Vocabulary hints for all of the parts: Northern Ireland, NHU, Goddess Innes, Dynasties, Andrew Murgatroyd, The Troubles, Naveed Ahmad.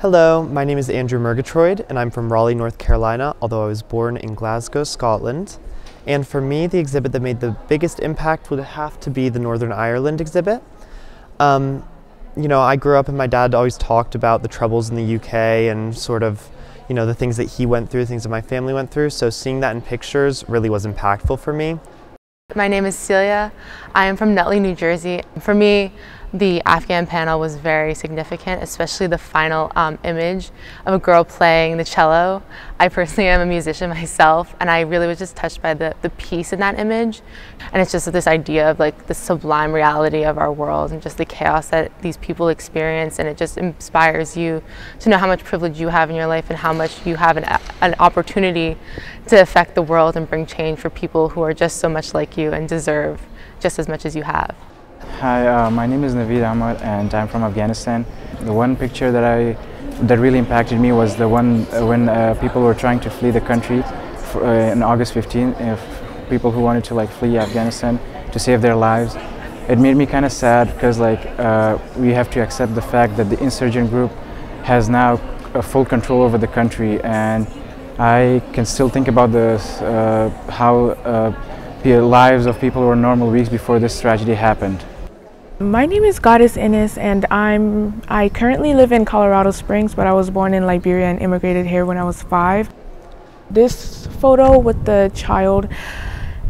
Hello, my name is Andrew Murgatroyd and I'm from Raleigh, North Carolina, although I was born in Glasgow, Scotland. And for me, the exhibit that made the biggest impact would have to be the Northern Ireland exhibit. You know, I grew up and my dad always talked about the troubles in the UK and sort of, you know, the things that he went through, things that my family went through. So seeing that in pictures really was impactful for me. My name is Celia. I am from Nutley, New Jersey. For me, the Afghan panel was very significant, especially the final image of a girl playing the cello. I personally am a musician myself, and I really was just touched by the peace in that image. And it's just this idea of like the sublime reality of our world and just the chaos that these people experience, and it just inspires you to know how much privilege you have in your life and how much you have an opportunity to affect the world and bring change for people who are just so much like you and deserve just as much as you have. Hi, my name is Naveed Ahmad and I'm from Afghanistan. The one picture that really impacted me was the one when people were trying to flee the country in August 15, people who wanted to like flee Afghanistan to save their lives. It made me kind of sad because like we have to accept the fact that the insurgent group has now a full control over the country, and I can still think about this, the lives of people who were normal weeks before this tragedy happened. My name is Goddess Innes and I currently live in Colorado Springs, but I was born in Liberia and immigrated here when I was 5. This photo with the child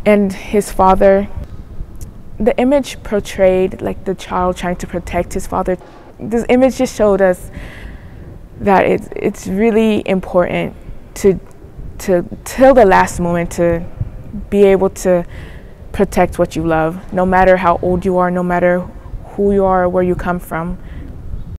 and his father, the image portrayed like the child trying to protect his father. This image just showed us that it's really important to till the last moment to be able to protect what you love, no matter how old you are, no matter who you are, where you come from.